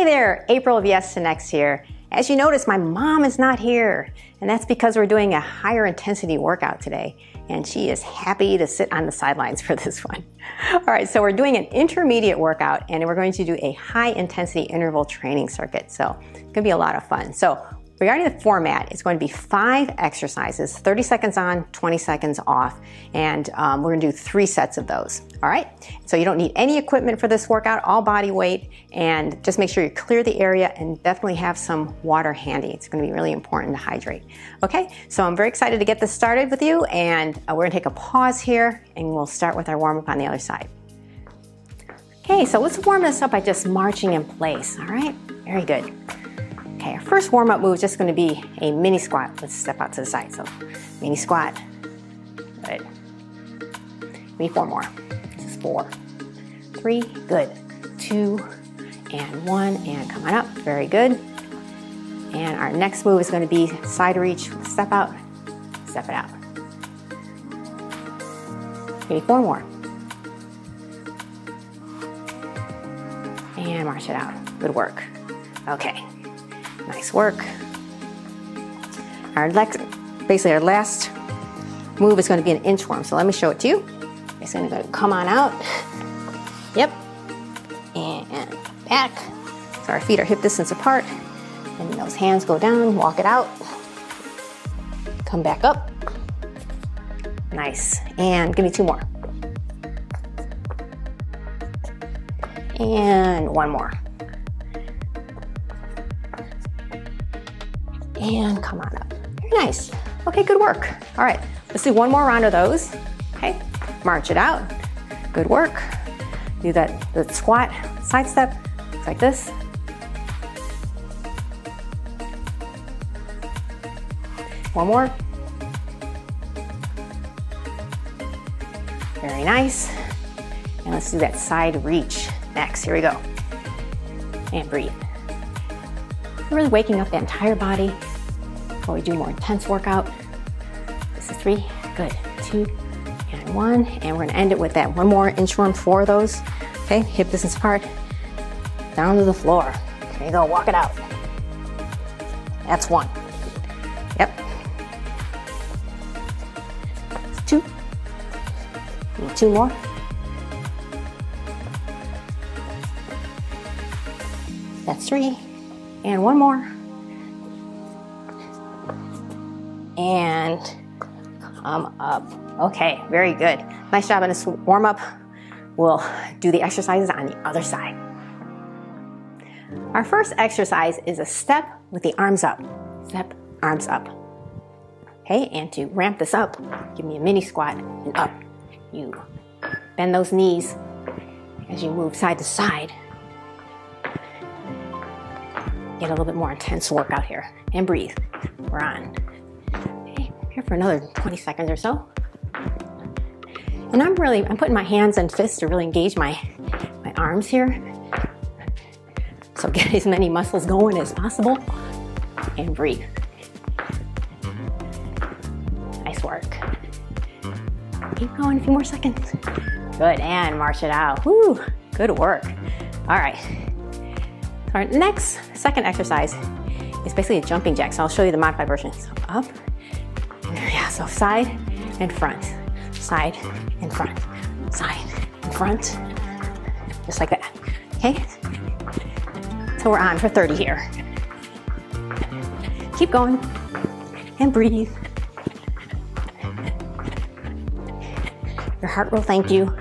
Hey there, April of Yes to Next here. As you notice, my mom is not here, and that's because we're doing a higher intensity workout today, and she is happy to sit on the sidelines for this one. All right, so we're doing an intermediate workout, and we're going to do a high intensity interval training circuit, so it's gonna be a lot of fun. So regarding the format, it's going to be 5 exercises, 30 seconds on, 20 seconds off, and we're gonna do 3 sets of those, all right? So you don't need any equipment for this workout, all body weight, and just make sure you clear the area and definitely have some water handy. It's gonna be really important to hydrate. Okay, so I'm very excited to get this started with you, and we're gonna take a pause here, and we'll start with our warm-up on the other side. Okay, so let's warm this up by just marching in place, all right? Very good. Okay, our first warm-up move is just gonna be a mini squat. Let's step out to the side, so mini squat, good. We need 4 more, this is 4, 3, good, 2, and 1, and come on up, very good. And our next move is gonna be side reach, step out, step it out. We need 4 more. And march it out, good work, okay. Nice work. Basically our last move is going to be an inchworm, so let me show it to you. It's going to come on out. Yep. And back. So our feet are hip distance apart. And those hands go down, walk it out. Come back up. Nice. And give me 2 more. And 1 more. And come on up. Very nice. Okay, good work. All right, let's do one more round of those. Okay, march it out. Good work. Do that, the squat, side step, like this. One more. Very nice. And let's do that side reach next. Here we go. And breathe. We're really waking up the entire body. Before we do more intense workout. This is 3, good, 2, and 1. And we're gonna end it with that one more inchworm, 4 of those. Okay, hip distance apart, down to the floor. There you go, walk it out. That's 1, yep. 2, and 2 more. That's 3, and 1 more. And come up. Okay, very good. Nice job on this warm up. We'll do the exercises on the other side. Our first exercise is a step with the arms up. Step, arms up. Okay, and to ramp this up, give me a mini squat and up. You bend those knees as you move side to side. Get a little bit more intense workout here. And breathe. We're on. Here for another 20 seconds or so. And I'm putting my hands and fists to really engage my arms here. So get as many muscles going as possible. And breathe. Nice work. Keep going, a few more seconds. Good, and march it out. Woo, good work. All right. Our second exercise is basically a jumping jack. So I'll show you the modified version. So up. So side and front, side and front, side and front, just like that, okay? So we're on for 30 here. Keep going and breathe. Your heart will thank you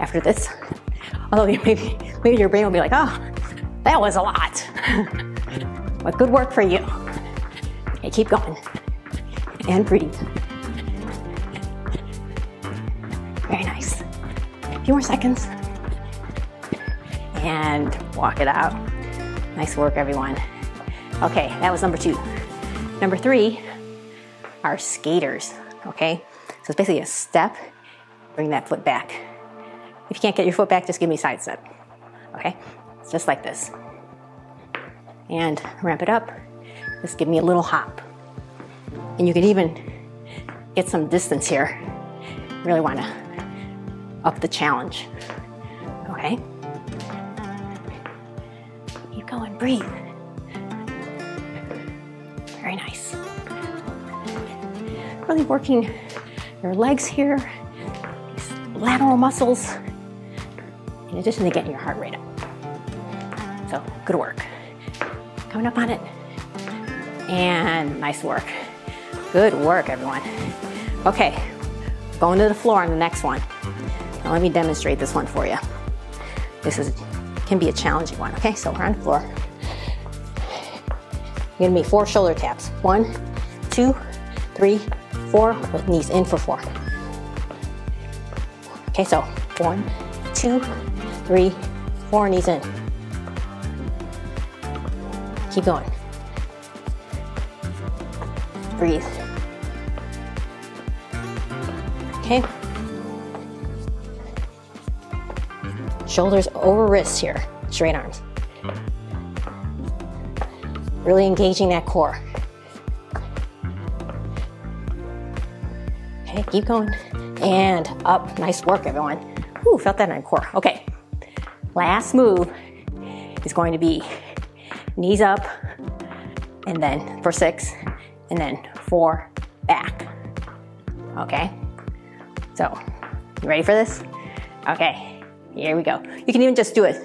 after this. Although maybe your brain will be like, oh, that was a lot. But good work for you. Okay, keep going. And breathe. Very nice. A few more seconds. And walk it out. Nice work, everyone. Okay, that was number 2. Number 3 are skaters, okay? So it's basically a step, bring that foot back. If you can't get your foot back, just give me a side step, okay? It's just like this. And ramp it up. Just give me a little hop. And you can even get some distance here. You really want to up the challenge. Okay? Breathe. Very nice. Really working your legs here, these lateral muscles, in addition to getting your heart rate up. So good work. Coming up on it. And nice work. Good work, everyone. Okay, going to the floor on the next one. Now let me demonstrate this one for you. This can be a challenging one, okay? So we're on the floor. You're gonna be 4 shoulder taps. 1, 2, 3, 4, with knees in for 4. Okay, so 1, 2, 3, 4, knees in. Keep going. Breathe. Okay. Shoulders over wrists here, straight arms. Really engaging that core. Okay, keep going. And up, nice work everyone. Ooh, felt that in my core, okay. Last move is going to be knees up, and then for 6, and then 4 back, okay? So, you ready for this? Okay, here we go. You can even just do it.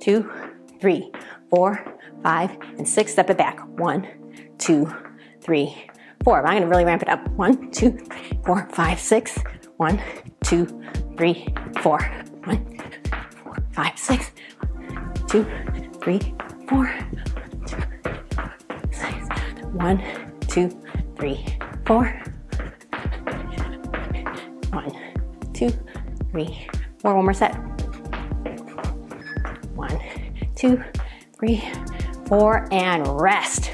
2, 3, 4, 5, and 6, step it back. 1, 2, 3, 4. I'm gonna really ramp it up. 1, 2, 3, 4, 5, 6. 1, 2, 3, 4. 1, 4, 5, 6. 2, 3, 4. 1, 2, 3, 4, 6. 1, 2, 3, 4. 1, 2, 3, 4. One more set. 1, 2, 3, 4, and rest.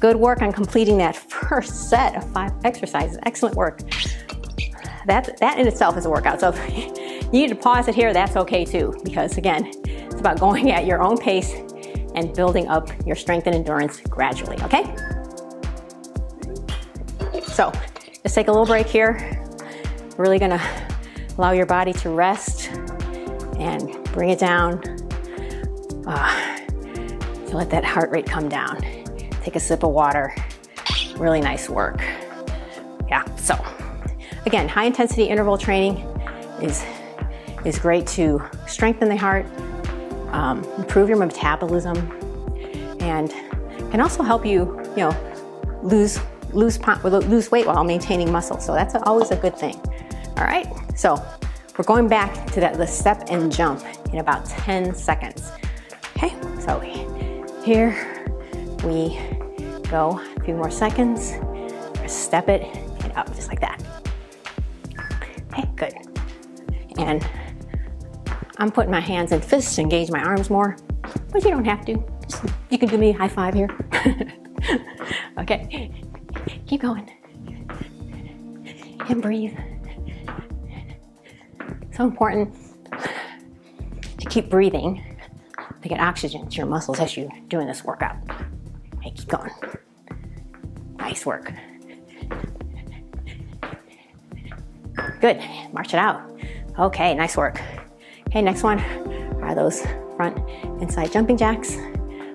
Good work on completing that first set of 5 exercises. Excellent work. That in itself is a workout. So if you need to pause it here, that's okay too, because again, it's about going at your own pace and building up your strength and endurance gradually, okay? So just take a little break here. Really gonna allow your body to rest and bring it down. So let that heart rate come down. Take a sip of water. Really nice work. Yeah, so again, high intensity interval training is great to strengthen the heart, improve your metabolism, and can also help you, lose weight while maintaining muscle. So that's always a good thing. All right, so we're going back to the step and jump in about 10 seconds. Okay, so here we go. A few more seconds. Just step it and up, just like that. Okay, good. And I'm putting my hands in fists to engage my arms more, but you don't have to. Just, you can give me a high five here. Okay, keep going. And breathe. So important to keep breathing to get oxygen to your muscles as you're doing this workout. Okay, keep going. Nice work. Good, march it out. Okay, nice work. Okay, next one are those front and side jumping jacks.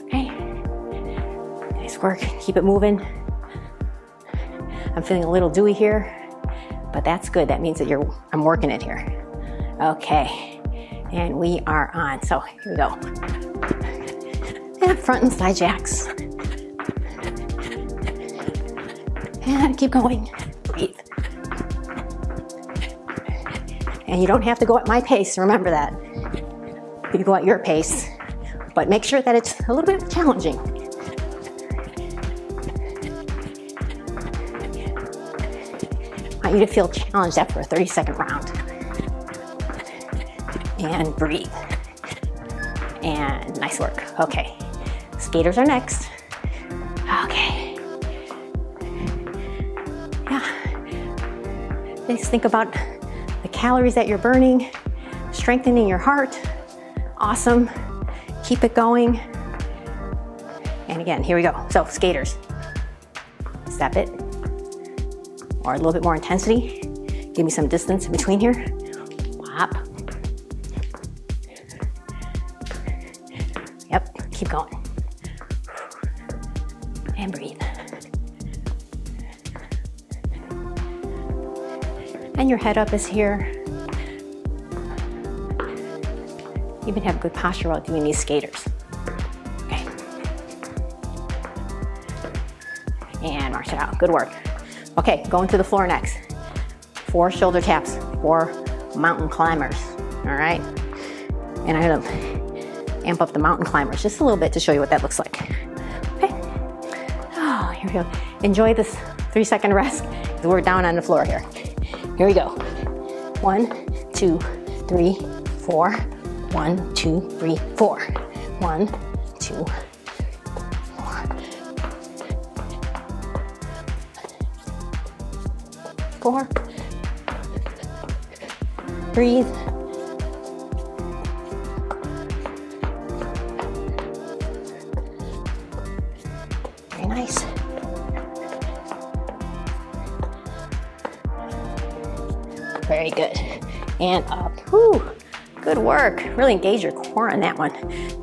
Okay, nice work, keep it moving. I'm feeling a little dewy here, but that's good. That means that I'm working it here. Okay, and we are on. So here we go. And front and side jacks. And keep going. Breathe. And you don't have to go at my pace, remember that. You can go at your pace, but make sure that it's a little bit challenging. I want you to feel challenged after a 30-second round. And breathe. And nice work. Okay, skaters are next. Okay. Yeah. Just think about the calories that you're burning, strengthening your heart. Awesome. Keep it going. And again, here we go. So skaters, step it. Or a little bit more intensity. Give me some distance in between here. Whop. Yep, keep going. and breathe. And your head up is here. You can have good posture while doing these skaters. Okay. And march it out, good work. Okay, going to the floor next. 4 shoulder taps, 4 mountain climbers, all right? And I'm gonna amp up the mountain climbers just a little bit to show you what that looks like. Okay, oh, here we go. Enjoy this 3-second rest, because we're down on the floor here. Here we go. 1, 2, 3, 4. 1, 2, 3, 4. 1, 2, 3, 4. 4. Breathe. Very nice. Very good. And up. Whew. Good work. Really engage your core on that one.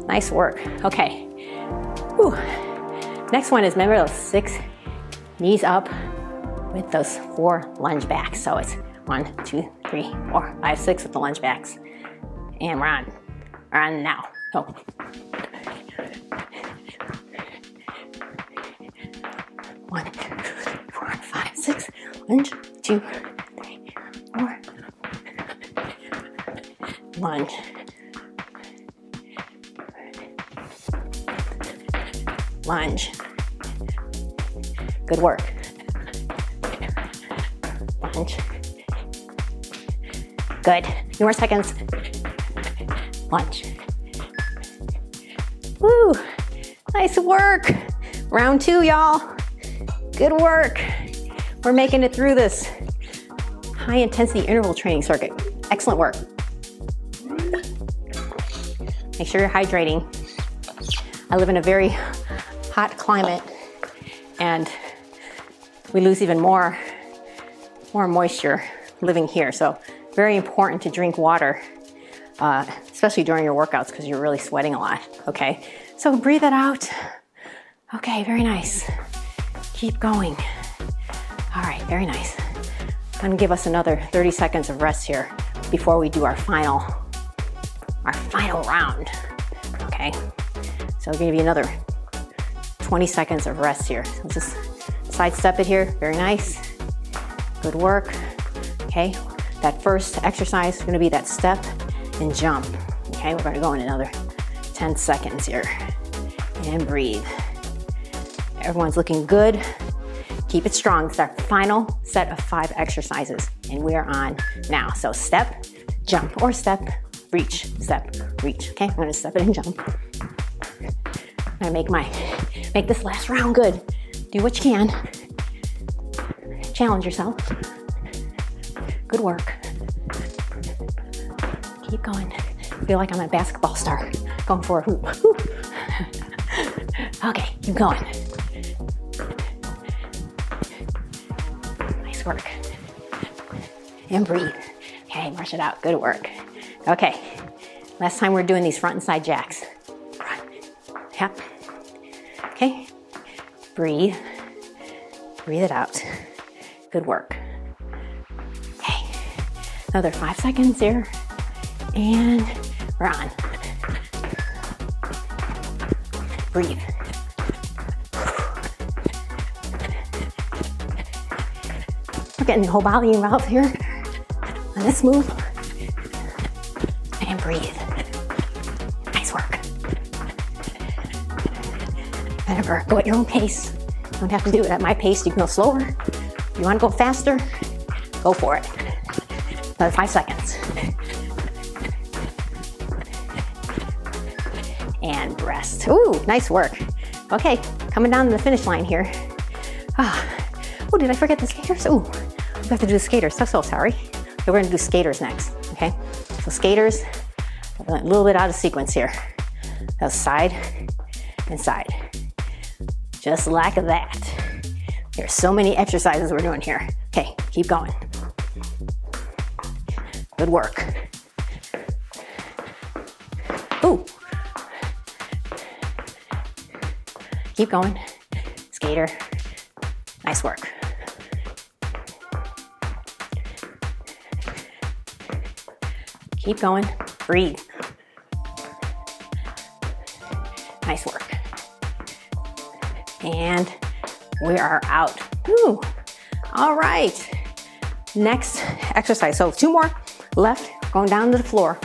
Nice work. Okay. Whew. Next one is, remember those 6 knees up with those 4 lunge backs. So it's 1, 2, 3, 4, 5, 6 with the lunge backs. And we're on. We're on now. Go. Oh. 1, 2, 3, 4, 5, 6. Lunge. 2, 3, 4. Lunge. 1, lunge. Good work. 1, lunge. Good. Few more seconds. 1, lunge. Woo! Nice work. Round 2, y'all. Good work. We're making it through this high intensity interval training circuit. Excellent work. Make sure you're hydrating. I live in a very hot climate and we lose even more moisture living here. So very important to drink water, especially during your workouts because you're really sweating a lot, okay? So breathe it out. Okay, very nice. Keep going. All right, very nice. I'm gonna give us another 30 seconds of rest here before we do our final round, okay? So we're gonna be another 20 seconds of rest here. So just sidestep it here, very nice. Good work, okay? That first exercise is gonna be that step and jump, okay? We're gonna go in another 10 seconds here and breathe. Everyone's looking good. Keep it strong. It's our final set of 5 exercises and we are on now. So step, jump, or step, reach, step, reach. Okay, I'm gonna step it and jump. I'm gonna make this last round good. Do what you can. Challenge yourself. Good work. Keep going. I feel like I'm a basketball star going for a hoop. Okay, keep going. Nice work. And breathe. Okay, march it out. Good work. Okay, last time we're doing these front and side jacks. Front, tap, okay. Breathe, breathe it out. Good work. Okay, another 5 seconds here, and we're on. Breathe. We're getting the whole body involved here on this move. Breathe. Nice work. Remember, go at your own pace. You don't have to do it at my pace. You can go slower. If you want to go faster, go for it. Another 5 seconds. And rest. Ooh, nice work. Okay, coming down to the finish line here. Oh, did I forget the skaters? Ooh, we have to do the skaters. So sorry. Okay, we're gonna do skaters next, okay? So skaters, a little bit out of sequence here. That was side and side. Just lack of that. There's so many exercises we're doing here. Okay, keep going. Good work. Ooh. Keep going. skater. Nice work. Keep going, breathe. Nice work. And we are out. Woo. All right, next exercise. So two more left, going down to the floor.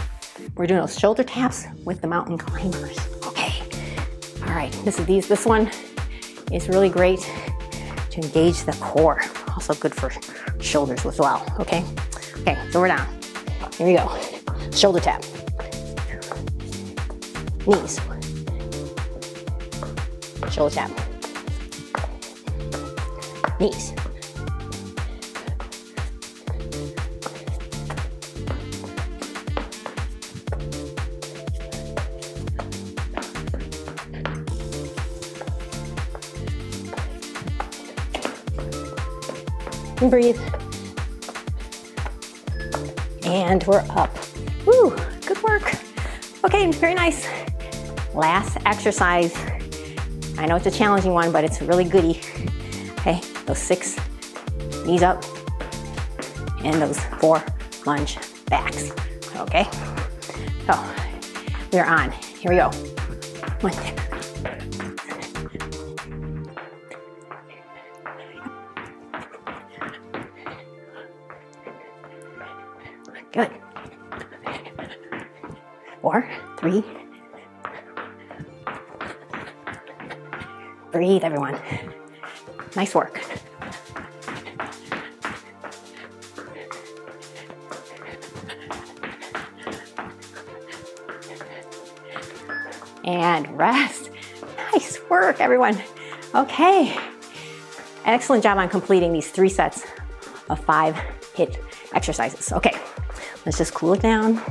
We're doing those shoulder taps with the mountain climbers. Okay, all right, this one is really great to engage the core. Also good for shoulders as well, okay? Okay, so we're down, here we go. Shoulder tap, knees, shoulder tap, knees, and breathe, and we're up. Woo, good work. Okay, very nice. Last exercise. I know it's a challenging one, but it's really goodie. Okay, those 6 knees up and those 4 lunge backs. Okay, so we're on. Here we go. 1, 2. Good. 4, 3. Breathe, everyone. Nice work. And rest. Nice work, everyone. Okay. Excellent job on completing these 3 sets of 5 HIIT exercises. Okay, let's just cool it down.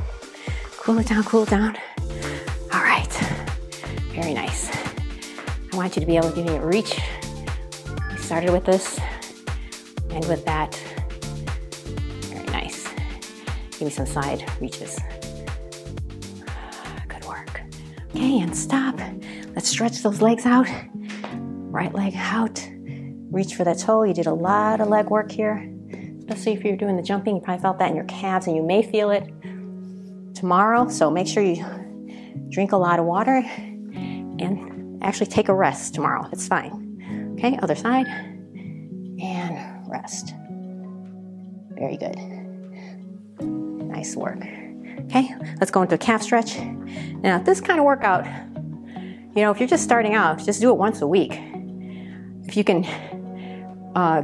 Cool it down, cool it down. All right, very nice. I want you to be able to give me a reach. We started with this, end with that. Very nice. Give me some side reaches. Good work. Okay, and stop. Let's stretch those legs out. Right leg out. Reach for that toe. You did a lot of leg work here. Especially if you're doing the jumping, you probably felt that in your calves and you may feel it tomorrow, so make sure you drink a lot of water and actually take a rest tomorrow. It's fine. Okay, other side and rest. Very good. Nice work. Okay, let's go into a calf stretch. Now, this kind of workout, you know, if you're just starting out, just do it once a week. If you can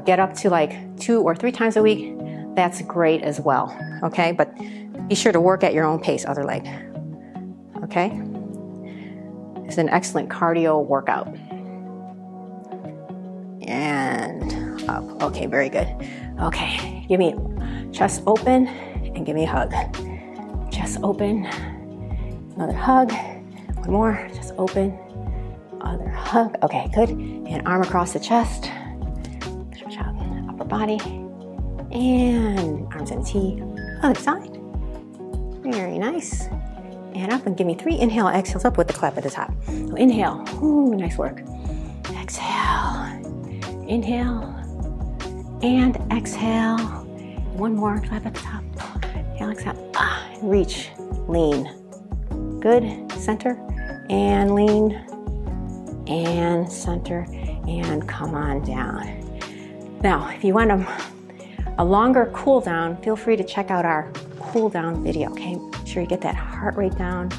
get up to like 2 or 3 times a week, that's great as well. Okay, but be sure to work at your own pace, other leg. Okay? It's an excellent cardio workout. And up. Okay, very good. Okay, give me chest open and give me a hug. Chest open, another hug. One more, chest open, other hug. Okay, good. And arm across the chest. Stretch out upper body. And arms in a T, other side. Very nice. And up and give me 3 inhale exhales up with the clap at the top. So inhale, ooh, nice work. Exhale, inhale, and exhale. One more, clap at the top. Inhale, exhale, ah, reach, lean. Good, center, and lean, and center, and come on down. Now, if you want a longer cool down, feel free to check out our cool down video, okay? Make sure you get that heart rate down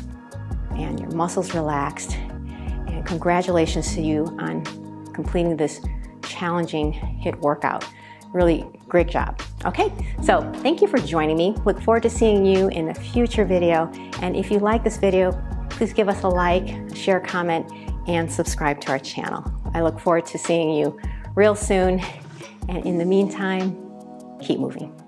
and your muscles relaxed. And congratulations to you on completing this challenging HIIT workout. Really great job. Okay, so thank you for joining me. Look forward to seeing you in a future video. And if you like this video, please give us a like, share, comment, and subscribe to our channel. I look forward to seeing you real soon. And in the meantime, keep moving.